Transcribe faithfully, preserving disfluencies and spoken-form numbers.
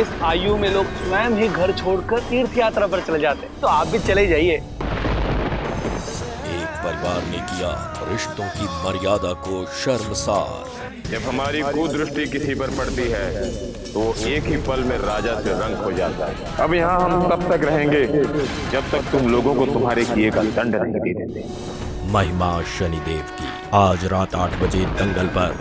इस आयु में लोग स्वयं ही घर छोड़कर तीर्थ यात्रा पर चले जाते हैं, तो आप भी चले जाइए। एक परिवार ने किया रिश्तों की मर्यादा को शर्मसार। जब हमारी कुदृष्टि किसी पर पड़ती है तो एक ही पल में राजा से रंग हो जाता है। अब यहाँ हम तब तक रहेंगे जब तक तुम लोगों को तुम्हारे किए का दंड नहीं दे देते। महिमा शनिदेव की आज रात आठ बजे दंगल पर।